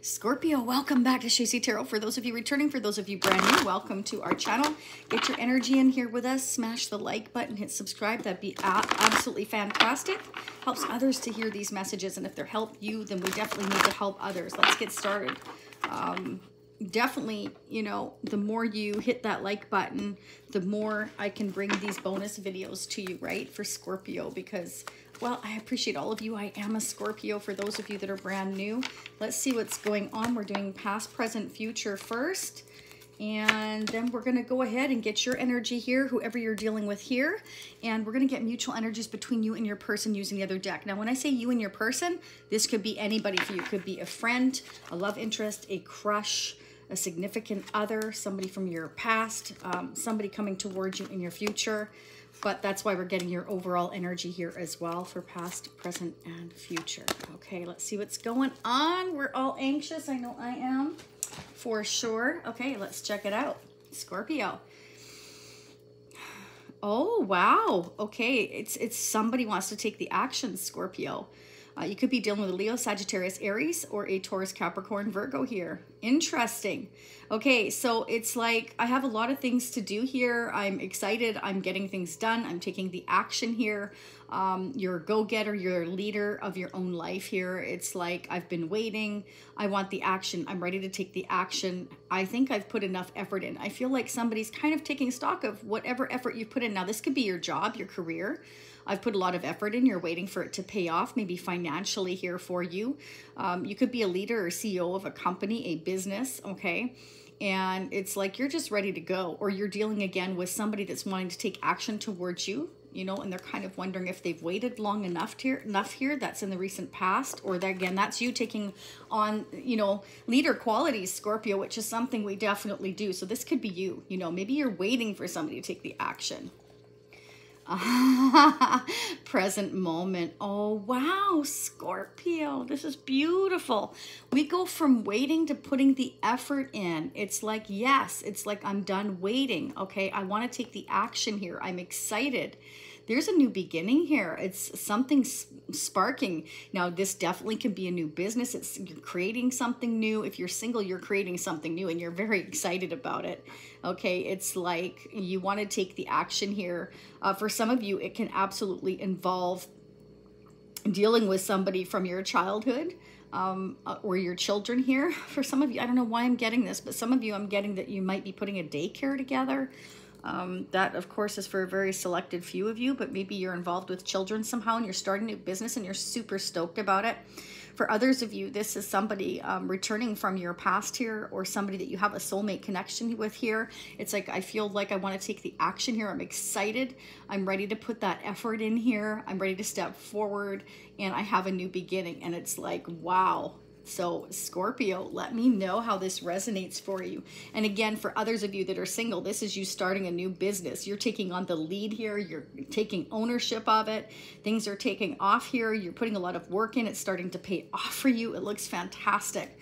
Scorpio, welcome back to Shasie Tarot. For those of you returning, for those of you brand new, welcome to our channel. Get your energy in here with us. Smash the like button, hit subscribe. That'd be absolutely fantastic. Helps others to hear these messages, and if they're help you, then we definitely need to help others. Let's get started. Definitely, you know, the more you hit that like button, the more I can bring these bonus videos to you, right? For Scorpio, because, well, I appreciate all of you. I am a Scorpio. For those of you that are brand new, let's see what's going on. We're doing past, present, future first, and then we're going to go ahead and get your energy here, whoever you're dealing with here, and we're going to get mutual energies between you and your person using the other deck. Now, when I say you and your person, this could be anybody for you. It could be a friend, a love interest, a crush, a significant other, somebody from your past, somebody coming towards you in your future. But that's why we're getting your overall energy here as well for past, present, and future. Okay, let's see what's going on. We're all anxious. I know I am, for sure. Okay, let's check it out. Scorpio. Oh, wow. Okay, it's somebody wants to take the action, Scorpio. You could be dealing with a Leo, Sagittarius, Aries, or a Taurus, Capricorn, Virgo here. Interesting. Okay, so it's like I have a lot of things to do here. I'm excited. I'm getting things done. I'm taking the action here. You're a go-getter. You're a leader of your own life here. It's like I've been waiting. I want the action. I'm ready to take the action. I think I've put enough effort in. I feel like somebody's kind of taking stock of whatever effort you've put in. Now, this could be your job, your career. I've put a lot of effort in. You're waiting for it to pay off, maybe financially here for you. You could be a leader or CEO of a company, a business, okay? And it's like you're just ready to go, or you're dealing again with somebody that's wanting to take action towards you, you know, and they're kind of wondering if they've waited long enough here, that's in the recent past, or that, again, that's you taking on, you know, leader qualities, Scorpio, which is something we definitely do. So this could be you, you know, maybe you're waiting for somebody to take the action. Present moment. Oh, wow, Scorpio. This is beautiful. We go from waiting to putting the effort in. It's like, yes, it's like I'm done waiting. Okay, I want to take the action here. I'm excited. There's a new beginning here. It's something sparking. Now, this definitely can be a new business. It's, you're creating something new. If you're single, you're creating something new and you're very excited about it. Okay, it's like you want to take the action here. For some of you, it can absolutely involve dealing with somebody from your childhood or your children here. For some of you, I don't know why I'm getting this, but some of you, I'm getting that you might be putting a daycare together. That, of course, is for a very selected few of you, but maybe you're involved with children somehow and you're starting a new business and you're super stoked about it. For others of you, this is somebody returning from your past here, or somebody that you have a soulmate connection with here. It's like, I feel like I want to take the action here. I'm excited. I'm ready to put that effort in here. I'm ready to step forward, and I have a new beginning. And it's like, wow. So Scorpio, let me know how this resonates for you. And again, for others of you that are single, this is you starting a new business. You're taking on the lead here. You're taking ownership of it. Things are taking off here. You're putting a lot of work in. It's starting to pay off for you. It looks fantastic.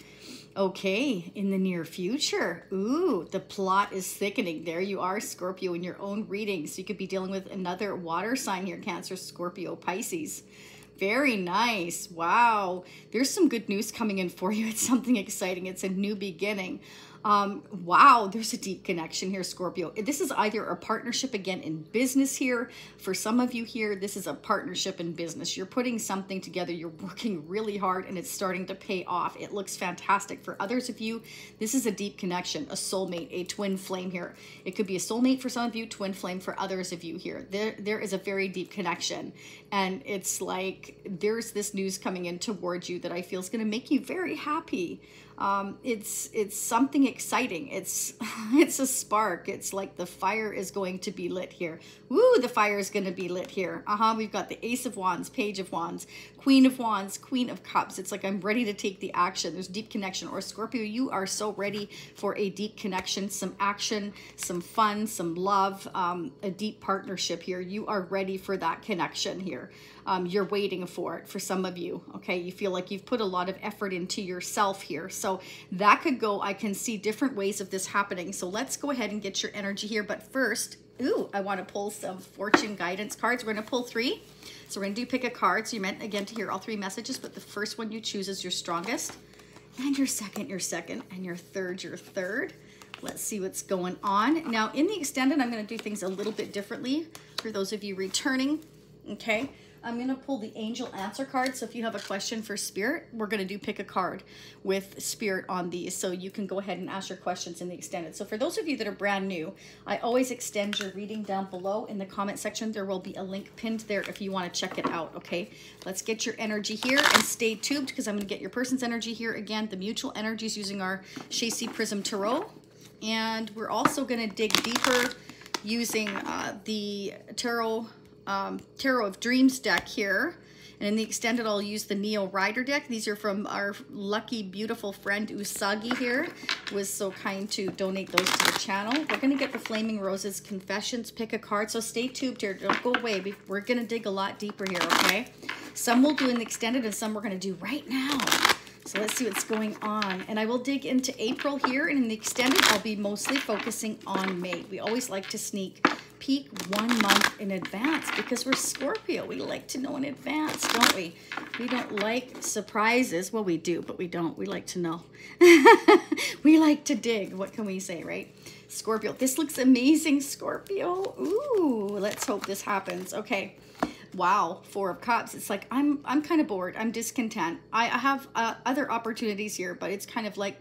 Okay, in the near future. Ooh, the plot is thickening. There you are, Scorpio, in your own readings. You could be dealing with another water sign here, Cancer, Scorpio, Pisces. Very nice. Wow. There's some good news coming in for you. It's something exciting. It's a new beginning. Wow, there's a deep connection here, Scorpio. This is either a partnership again in business here. For some of you here, this is a partnership in business. You're putting something together. You're working really hard and it's starting to pay off. It looks fantastic. For others of you, this is a deep connection, a soulmate, a twin flame here. It could be a soulmate for some of you, twin flame for others of you here. There is a very deep connection. And it's like there's this news coming in towards you that I feel is going to make you very happy. It's something exciting. It's a spark. It's like the fire is going to be lit here. Woo, the fire is going to be lit here. We've got the Ace of Wands, Page of Wands, Queen of Wands, Queen of Cups. It's like I'm ready to take the action. There's deep connection. Or Scorpio, you are so ready for a deep connection, some action, some fun, some love, a deep partnership here. You are ready for that connection here. You're waiting for it for some of you. Okay, you feel like you've put a lot of effort into yourself here. So that could go, I can see different ways of this happening. So let's go ahead and get your energy here. But first, ooh, I want to pull some fortune guidance cards. We're going to pull three. So we're going to do pick a card. So you're meant, again, to hear all three messages, but the first one you choose is your strongest. and your second, and your third, your third. Let's see what's going on. Now, in the extended, I'm going to do things a little bit differently for those of you returning, okay? I'm going to pull the angel answer card. So if you have a question for spirit, we're going to do pick a card with spirit on these. So you can go ahead and ask your questions in the extended. So for those of you that are brand new, I always extend your reading down below in the comment section. There will be a link pinned there if you want to check it out. Okay, let's get your energy here and stay tuned because I'm going to get your person's energy here again. The mutual energies using our Shasie Prism Tarot. And we're also going to dig deeper using the Tarot of Dreams deck here. And in the extended, I'll use the Neo Rider deck. These are from our lucky, beautiful friend Usagi here, who was so kind to donate those to the channel. We're going to get the Flaming Roses Confessions, pick a card. So stay tuned here. Don't go away. We're going to dig a lot deeper here, okay? Some we'll do in the extended and some we're going to do right now. So let's see what's going on. And I will dig into April here. And in the extended, I'll be mostly focusing on May. We always like to sneak peek 1 month in advance because we're Scorpio. We like to know in advance, don't we? We don't like surprises. Well, we do, but we don't. We like to know. We like to dig. What can we say, right? Scorpio. This looks amazing, Scorpio. Ooh, let's hope this happens. Okay. Wow, Four of Cups. It's like, I'm kind of bored. I'm discontent. I have other opportunities here, but it's kind of like,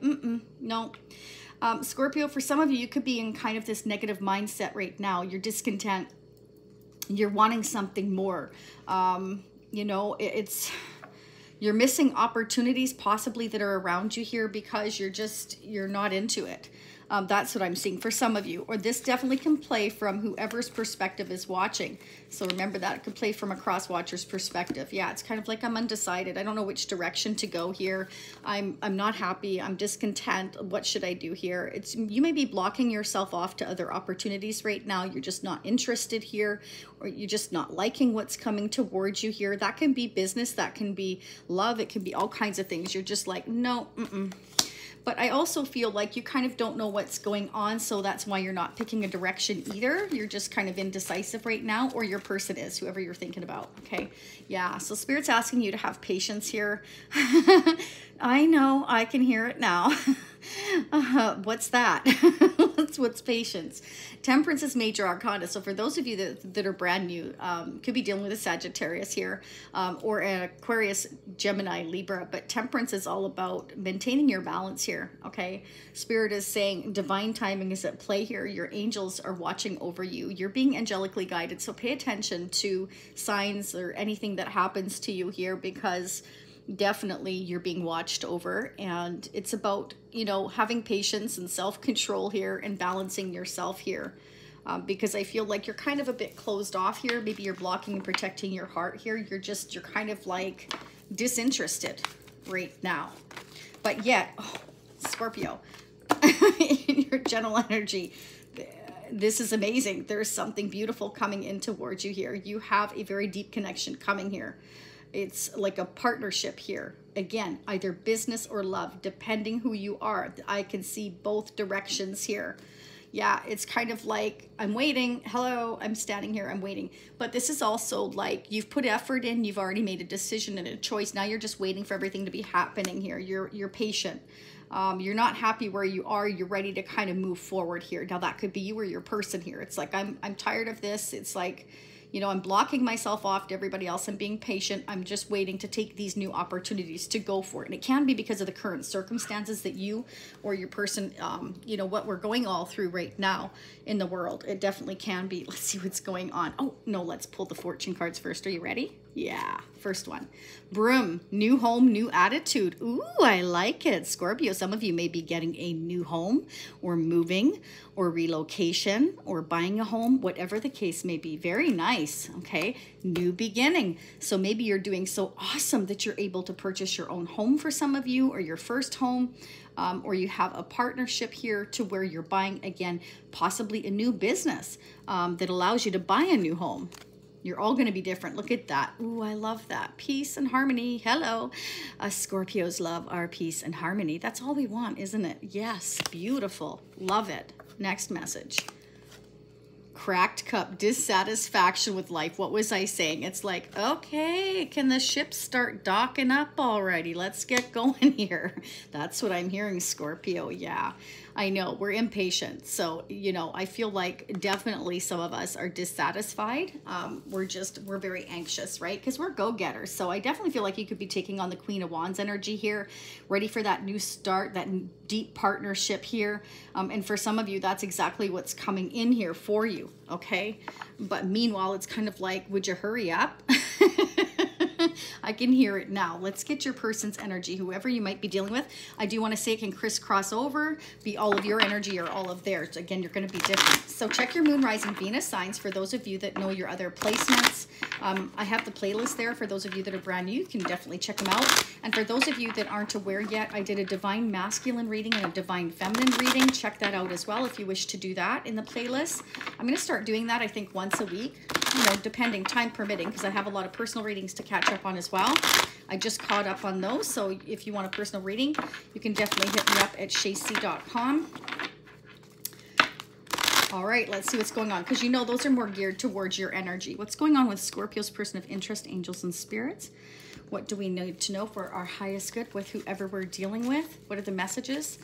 no. Scorpio, for some of you, you could be in kind of this negative mindset right now. You're discontent. You're wanting something more. You know, you're missing opportunities possibly that are around you here because you're not into it. That's what I'm seeing for some of you. Or this definitely can play from whoever's perspective is watching. So remember that. It could play from a cross-watcher's perspective. Yeah, it's kind of like I'm undecided. I don't know which direction to go here. I'm not happy. I'm discontent. What should I do here? You may be blocking yourself off to other opportunities right now. You're just not interested here. Or you're just not liking what's coming towards you here. That can be business. That can be love. It can be all kinds of things. You're just like, no, But I also feel like you kind of don't know what's going on, so that's why you're not picking a direction either. You're just kind of indecisive right now, or your person is, whoever you're thinking about, okay? Yeah, so Spirit's asking you to have patience here. I know, I can hear it now. What's that? What's patience? Temperance is major arcana. So for those of you that are brand new, could be dealing with a Sagittarius here, or an Aquarius, Gemini, Libra, but temperance is all about maintaining your balance here, okay? Spirit is saying divine timing is at play here. Your angels are watching over you. You're being angelically guided, so pay attention to signs or anything that happens to you here, because definitely you're being watched over, and it's about, you know, having patience and self-control here and balancing yourself here, because I feel like you're kind of a bit closed off here. Maybe you're blocking and protecting your heart here. You're kind of like disinterested right now, but yet, oh, Scorpio, in your general energy, this is amazing. There's something beautiful coming in towards you here. You have a very deep connection coming here. It's like a partnership here. Again, either business or love, depending who you are. I can see both directions here. Yeah, it's kind of like, I'm waiting. Hello, I'm standing here, I'm waiting. But this is also like, you've put effort in, you've already made a decision and a choice. Now you're just waiting for everything to be happening here. You're patient. You're not happy where you are. You're ready to kind of move forward here. Now that could be you or your person here. It's like, I'm tired of this. It's like, you know, I'm blocking myself off to everybody else. I'm being patient. I'm just waiting to take these new opportunities to go for it. And it can be because of the current circumstances that you or your person, you know, what we're going all through right now in the world. It definitely can be. Let's see what's going on. Oh, no, let's pull the fortune cards first. Are you ready? Yeah, first one. Broom, new home, new attitude. Ooh, I like it. Scorpio, some of you may be getting a new home or moving or relocation or buying a home, whatever the case may be. Very nice, okay? New beginning. So maybe you're doing so awesome that you're able to purchase your own home for some of you, or your first home, or you have a partnership here to where you're buying, again, possibly a new business that allows you to buy a new home. You're all going to be different. Look at that. Ooh, I love that. Peace and harmony. Hello. Scorpios love our peace and harmony. That's all we want, isn't it? Yes. Beautiful. Love it. Next message. Cracked cup, dissatisfaction with life. What was I saying? It's like, okay, can the ship start docking up already? Let's get going here. That's what I'm hearing, Scorpio. Yeah, I know we're impatient. So, you know, I feel like definitely some of us are dissatisfied. We're very anxious, right? Because we're go-getters. So I definitely feel like you could be taking on the Queen of Wands energy here, ready for that new start, that deep partnership here. And for some of you, that's exactly what's coming in here for you. Okay. But meanwhile, it's kind of like, would you hurry up? I can hear it now. Let's get your person's energy, whoever you might be dealing with. I do want to say it can crisscross over, be all of your energy or all of theirs. Again, you're going to be different. So check your Moon, Rising, Venus signs for those of you that know your other placements. I have the playlist there for those of you that are brand new. You can definitely check them out. And for those of you that aren't aware yet, I did a Divine Masculine reading and a Divine Feminine reading. Check that out as well if you wish to do that in the playlist. I'm going to start doing that, I think, once a week, you know, depending, time permitting, because I have a lot of personal readings to catch up on as well. I just caught up on those, so if you want a personal reading, you can definitely hit me up at shasie.com. All right, let's see what's going on, because you know those are more geared towards your energy. What's going on with Scorpio's person of interest, angels and spirits? What do we need to know for our highest good with whoever we're dealing with? What are the messages?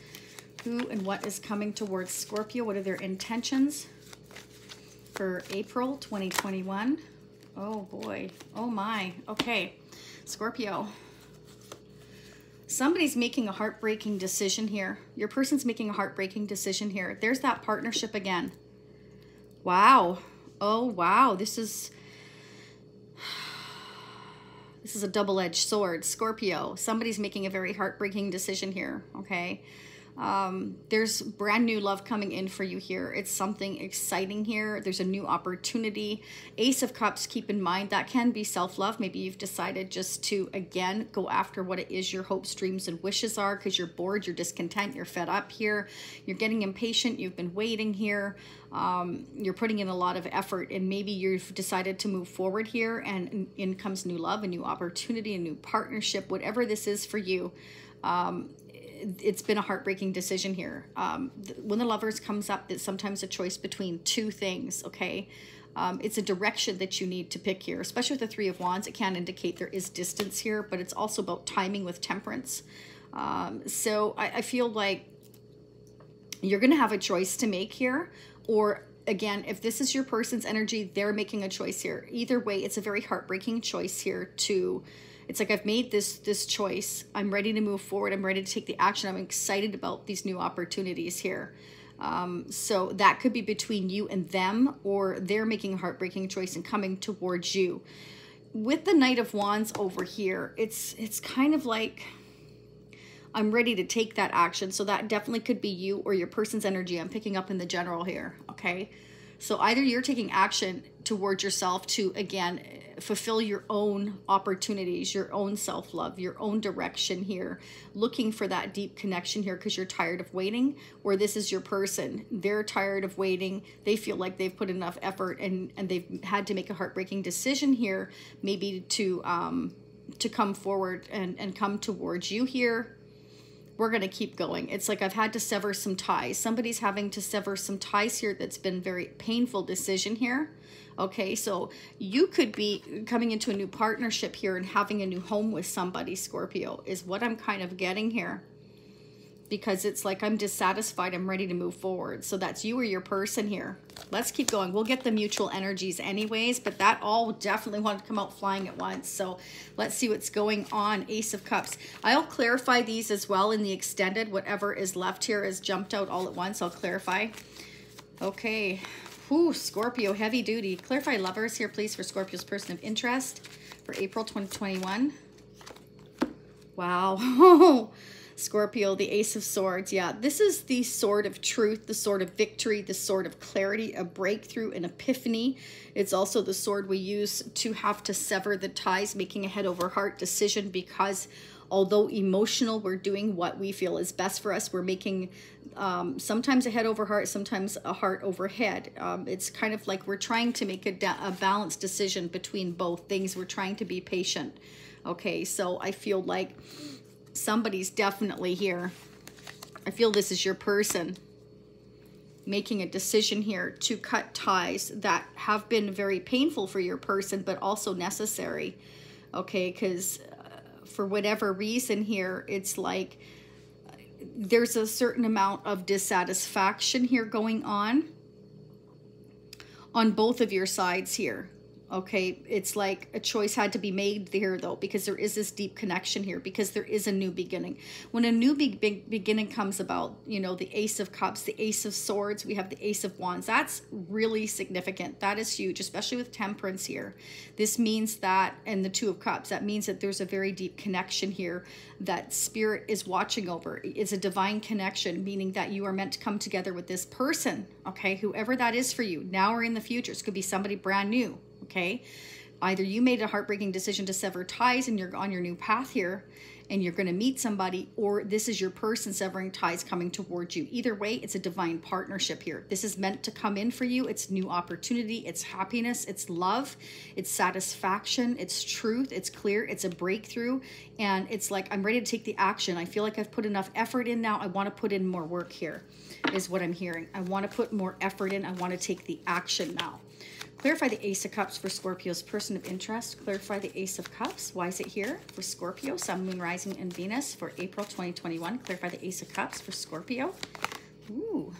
Who and what is coming towards Scorpio? What are their intentions for April 2021? Oh boy. Oh my. Okay. Scorpio. Somebody's making a heartbreaking decision here. Your person's making a heartbreaking decision here. There's that partnership again. Wow. Oh wow. This is a double-edged sword, Scorpio. Somebody's making a very heartbreaking decision here. Okay. There's brand new love coming in for you here. It's something exciting here. There's a new opportunity. Ace of Cups, keep in mind, that can be self-love. Maybe you've decided just to, again, go after what it is your hopes, dreams, and wishes are, because you're bored, you're discontent, you're fed up here. You're getting impatient. You've been waiting here. You're putting in a lot of effort, and maybe you've decided to move forward here, and in comes new love, a new opportunity, a new partnership, whatever this is for you. It's been a heartbreaking decision here. When the Lovers comes up, it's sometimes a choice between two things, okay? It's a direction that you need to pick here, especially with the Three of Wands. It can indicate there is distance here, but it's also about timing with Temperance. So I feel like you're going to have a choice to make here, or again, if this is your person's energy, they're making a choice here. Either way, it's a very heartbreaking choice here to... It's like, I've made this choice. I'm ready to move forward. I'm ready to take the action. I'm excited about these new opportunities here. So that could be between you and them, or they're making a heartbreaking choice and coming towards you. With the Knight of Wands over here, it's kind of like, I'm ready to take that action. So that definitely could be you or your person's energy. I'm picking up in the general here, okay? So either you're taking action towards yourself to, again, fulfill your own opportunities, your own self-love, your own direction here, looking for that deep connection here because you're tired of waiting, or this is your person. They're tired of waiting. They feel like they've put enough effort and they've had to make a heartbreaking decision here, maybe to come forward and come towards you here. We're going to keep going. It's like, I've had to sever some ties. Somebody's having to sever some ties here. That's been a very painful decision here. Okay, so you could be coming into a new partnership here and having a new home with somebody, Scorpio, is what I'm kind of getting here. Because it's like, I'm dissatisfied. I'm ready to move forward. So that's you or your person here. Let's keep going. We'll get the mutual energies anyways, but that all definitely want to come out flying at once. So let's see what's going on. Ace of Cups. I'll clarify these as well in the extended. Whatever is left here is jumped out all at once. I'll clarify. Okay. Ooh, Scorpio, heavy duty. Clarify Lovers here, please, for Scorpio's person of interest for April 2021. Wow. Scorpio, the Ace of Swords. Yeah, this is the sword of truth, the sword of victory, the sword of clarity, a breakthrough, an epiphany. It's also the sword we use to have to sever the ties, making a head over heart decision, because although emotional, we're doing what we feel is best for us. We're making sometimes a head over heart, sometimes a heart over head. It's kind of like we're trying to make a balanced decision between both things. We're trying to be patient. Okay, so I feel like somebody's definitely here. I feel this is your person. making a decision here to cut ties that have been very painful for your person, but also necessary, okay? Because for whatever reason here, it's like there's a certain amount of dissatisfaction here going on both of your sides here, okay? It's like a choice had to be made here, though, because there is this deep connection here, because there is a new beginning. When a new beginning comes about, you know, the Ace of Cups, the Ace of Swords, we have the Ace of Wands. That's really significant. That is huge, especially with Temperance here. This means that, and the Two of Cups, that means that there's a very deep connection here that Spirit is watching over. It's a divine connection, meaning that you are meant to come together with this person, okay? Whoever that is for you, now or in the future. This could be somebody brand new. Okay, either you made a heartbreaking decision to sever ties and you're on your new path here and you're going to meet somebody, or this is your person severing ties coming towards you. Either way, it's a divine partnership here. This is meant to come in for you. It's new opportunity. It's happiness. It's love. It's satisfaction. It's truth. It's clear. It's a breakthrough. And it's like, I'm ready to take the action. I feel like I've put enough effort in now. I want to put in more work here is what I'm hearing. I want to put more effort in. I want to take the action now. Clarify the Ace of Cups for Scorpio's person of interest. Clarify the Ace of Cups. Why is it here for Scorpio? Sun, Moon, Rising, and Venus for April 2021. Clarify the Ace of Cups for Scorpio. Ooh.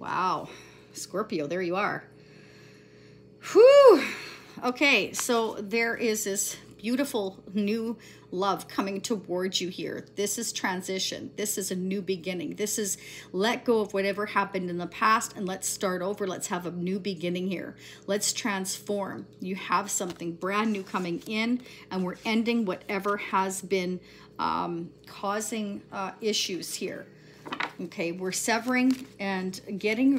Wow. Scorpio, there you are. Whew. Okay, so there is this beautiful new love coming towards you here. This is transition. This is a new beginning. This is let go of whatever happened in the past and let's start over. Let's have a new beginning here. Let's transform. You have something brand new coming in and we're ending whatever has been causing issues here. Okay, we're severing and getting,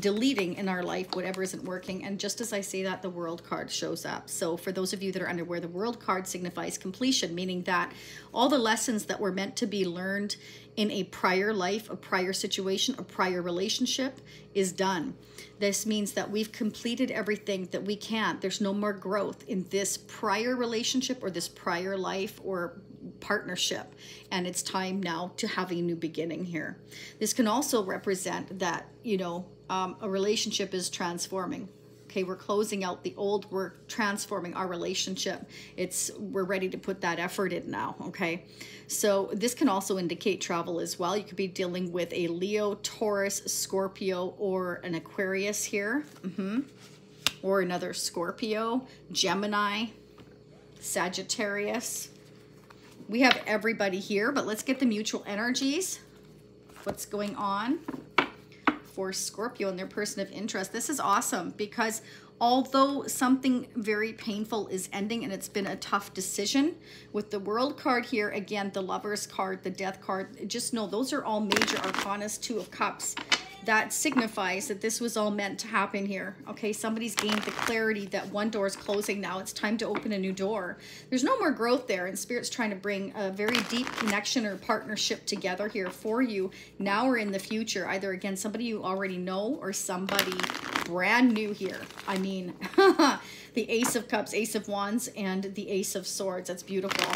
deleting in our life whatever isn't working. And just as I say that, the World card shows up. So for those of you that are unaware, the World card signifies completion, meaning that all the lessons that were meant to be learned in a prior life, a prior situation, a prior relationship is done. This means that we've completed everything that we can. There's no more growth in this prior relationship or this prior life or partnership. And it's time now to have a new beginning here. This can also represent that, you know, a relationship is transforming. Okay, we're closing out the old, we're transforming our relationship. We're ready to put that effort in now, okay? So this can also indicate travel as well. You could be dealing with a Leo, Taurus, Scorpio, or an Aquarius here, or another Scorpio, Gemini, Sagittarius. We have everybody here, but let's get the mutual energies. What's going on for Scorpio and their person of interest? This is awesome because although something very painful is ending and it's been a tough decision, with the World card here, again, the Lovers card, the Death card, just know those are all major arcanas, Two of Cups. That signifies that this was all meant to happen here. Okay, somebody's gained the clarity that one door is closing now. It's time to open a new door. There's no more growth there, and Spirit's trying to bring a very deep connection or partnership together here for you now or in the future. Either, again, somebody you already know or somebody brand new here. I mean, the Ace of Cups, Ace of Wands, and the Ace of Swords. That's beautiful.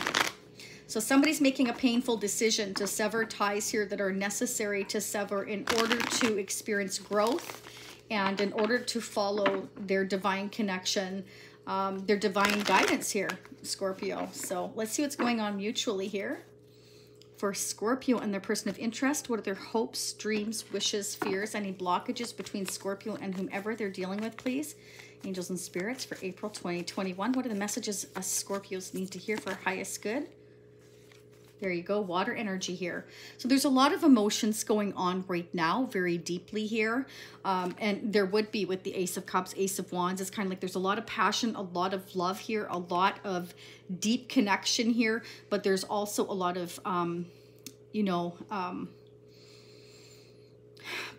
So somebody's making a painful decision to sever ties here that are necessary to sever in order to experience growth and in order to follow their divine connection, their divine guidance here, Scorpio. So let's see what's going on mutually here. For Scorpio and their person of interest, what are their hopes, dreams, wishes, fears, any blockages between Scorpio and whomever they're dealing with, please? Angels and spirits for April 2021. What are the messages us Scorpios need to hear for our highest good? There you go, water energy here. So there's a lot of emotions going on right now, very deeply here. And there would be with the Ace of Cups, Ace of Wands. It's kind of like there's a lot of passion, a lot of love here, a lot of deep connection here. But there's also a lot of,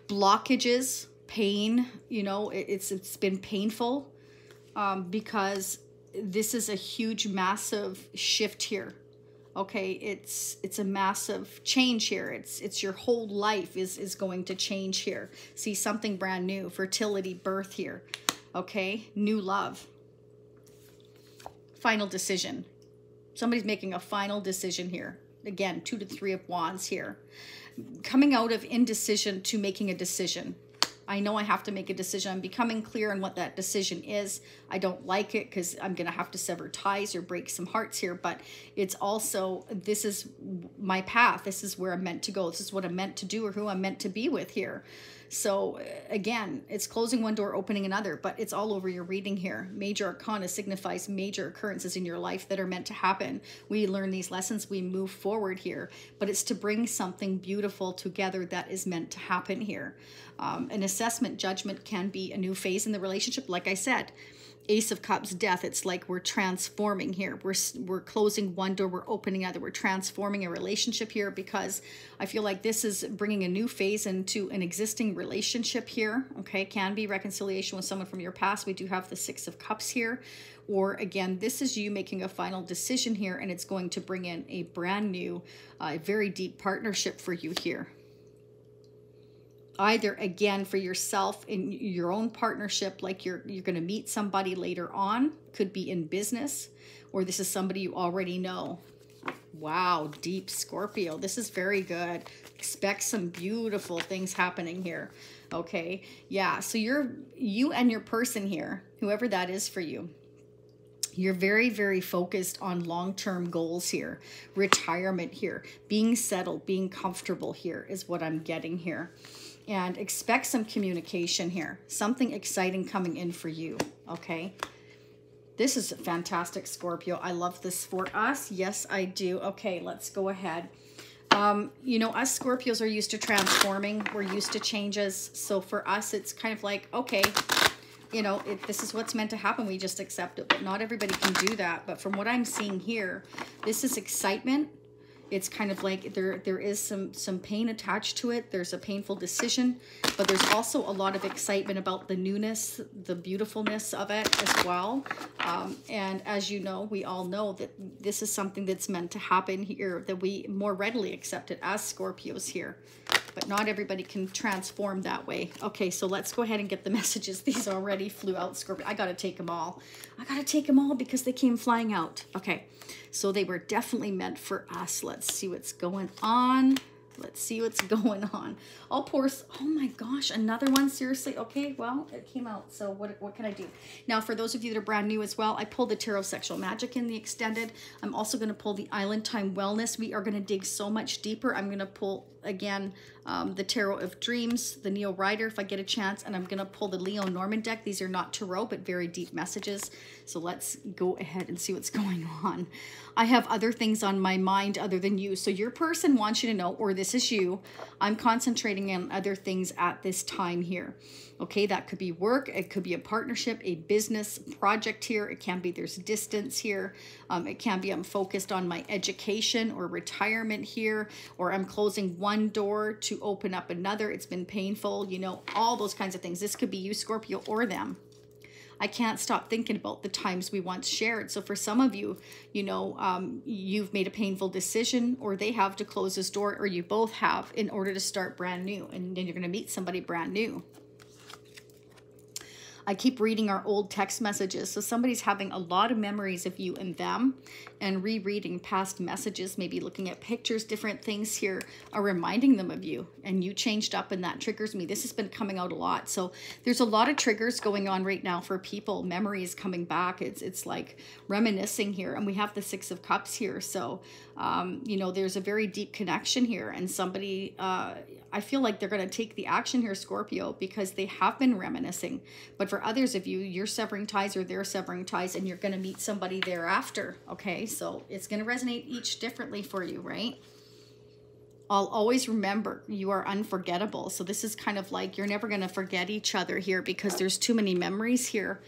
blockages, pain. You know, it's been painful because this is a huge, massive shift here. Okay, it's a massive change here. It's your whole life is going to change here. See, something brand new, fertility, birth here. Okay, new love. Final decision. Somebody's making a final decision here. again, 2 to 3 of Wands here. Coming out of indecision to making a decision. I know I have to make a decision. I'm becoming clear on what that decision is. I don't like it because I'm going to have to sever ties or break some hearts here, but it's also, this is my path. This is where I'm meant to go. This is what I'm meant to do or who I'm meant to be with here. So again, it's closing one door, opening another, but it's all over your reading here. Major Arcana signifies major occurrences in your life that are meant to happen. We learn these lessons, we move forward here, but it's to bring something beautiful together that is meant to happen here. An assessment judgment can be a new phase in the relationship. Like I said, Ace of Cups, death. It's like we're transforming here. We're closing one door, we're opening another. We're transforming a relationship here because I feel like this is bringing a new phase into an existing relationship here. Okay, can be reconciliation with someone from your past. We do have the 6 of Cups here. Or again, this is you making a final decision here, and it's going to bring in a brand new, very deep partnership for you here. Either again for yourself in your own partnership, like you're going to meet somebody later on, could be in business, or this is somebody you already know. Wow, deep Scorpio. This is very good. Expect some beautiful things happening here. Okay, yeah, so you and your person here, whoever that is for you, you're very, very focused on long-term goals here, retirement here, being settled, being comfortable here is what I'm getting here. And expect some communication here, something exciting coming in for you, okay? This is a fantastic, Scorpio. I love this for us. Yes, I do. Okay, let's go ahead. You know, us Scorpios are used to transforming. We're used to changes. So for us, it's kind of like, okay, you know, this is what's meant to happen. We just accept it, but not everybody can do that. But from what I'm seeing here, this is excitement. It's kind of like there is some pain attached to it. There's a painful decision, but there's also a lot of excitement about the newness, the beautifulness of it as well. And as you know, we all know that this is something that's meant to happen here, that we more readily accept it as Scorpios here. But not everybody can transform that way. Okay, so let's go ahead and get the messages. These already flew out, Scorpio. I got to take them all. I got to take them all because they came flying out. Okay. So they were definitely meant for us. Let's see what's going on. Let's see what's going on. I'll pour, oh my gosh, another one, seriously? Okay, well, it came out, so what can I do? Now, for those of you that are brand new as well, I pulled the Tarot of Sexual Magic in the extended. I'm also gonna pull the Island Time Wellness. We are gonna dig so much deeper. I'm gonna pull, again, the Tarot of Dreams, the Neo Rider, if I get a chance, and I'm gonna pull the Leo Norman deck. These are not Tarot, but very deep messages. So let's go ahead and see what's going on. I have other things on my mind other than you. So your person wants you to know, or this is you, I'm concentrating on other things at this time here. Okay, that could be work, it could be a partnership, a business project here, it can be there's distance here, it can be I'm focused on my education or retirement here, or I'm closing one door to open up another, it's been painful, you know, all those kinds of things. This could be you, Scorpio, or them. I can't stop thinking about the times we once shared. So for some of you, you know, you've made a painful decision, or they have to close this door, or you both have, in order to start brand new. And then you're going to meet somebody brand new. I keep reading our old text messages. So somebody's having a lot of memories of you and them and rereading past messages, maybe looking at pictures, different things here are reminding them of you and you changed up, and that triggers me. This has been coming out a lot. So there's a lot of triggers going on right now for people. Memories coming back. It's like reminiscing here, and we have the 6 of Cups here. So, you know, there's a very deep connection here, and somebody, I feel like they're going to take the action here, Scorpio, because they have been reminiscing. But for others of you, you're severing ties or they're severing ties, and you're going to meet somebody thereafter. Okay, so it's going to resonate each differently for you, right? I'll always remember you are unforgettable. So this is kind of like you're never going to forget each other here because there's too many memories here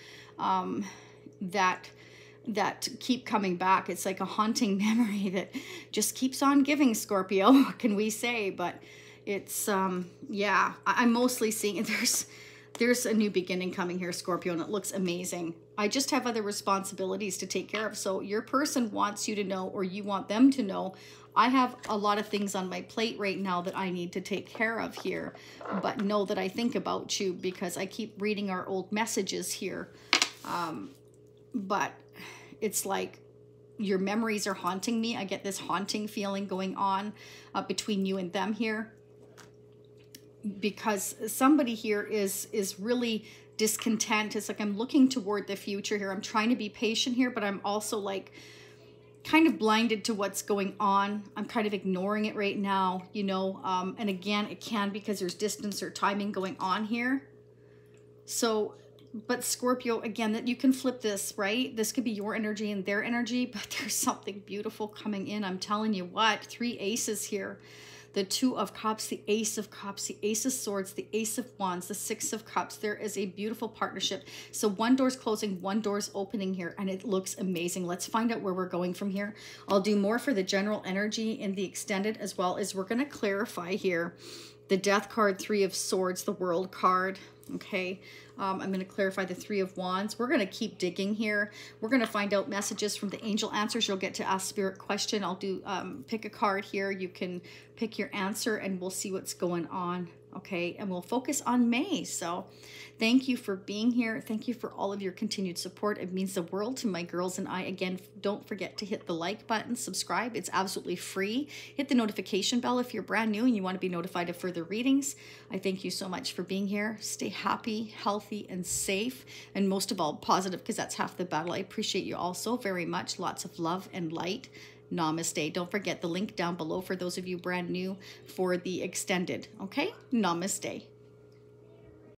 that keep coming back. It's like a haunting memory that just keeps on giving, Scorpio, what can we say? But it's, yeah, I'm mostly seeing there's a new beginning coming here, Scorpio, and it looks amazing. I just have other responsibilities to take care of. So your person wants you to know, or you want them to know, I have a lot of things on my plate right now that I need to take care of here, but know that I think about you because I keep reading our old messages here. But it's like your memories are haunting me. I get this haunting feeling going on between you and them here, because somebody here is really discontent. It's like I'm looking toward the future here. I'm trying to be patient here, but I'm also like kind of blinded to what's going on. I'm kind of ignoring it right now, you know, and again, it can because there's distance or timing going on here. So, but Scorpio, again, that you can flip this, right? This could be your energy and their energy, but there's something beautiful coming in. I'm telling you what, 3 aces here. The 2 of Cups, the Ace of Cups, the Ace of Swords, the Ace of Wands, the 6 of Cups. There is a beautiful partnership. So one door's closing, one door's opening here, and it looks amazing. Let's find out where we're going from here. I'll do more for the general energy and the extended, as well as we're going to clarify here the Death card, 3 of Swords, the World card. Okay, I'm going to clarify the 3 of Wands. We're going to keep digging here. We're going to find out messages from the angel answers. You'll get to ask spirit question. I'll do pick a card here. You can pick your answer and we'll see what's going on. Okay, and we'll focus on May. So thank you for being here. Thank you for all of your continued support. It means the world to my girls and I. Again, don't forget to hit the like button, subscribe. It's absolutely free. Hit the notification bell if you're brand new and you want to be notified of further readings. I thank you so much for being here. Stay happy, healthy, and safe. And most of all, positive, because that's half the battle. I appreciate you all so very much. Lots of love and light. Namaste. Don't forget the link down below for those of you brand new for the extended. Okay? Namaste.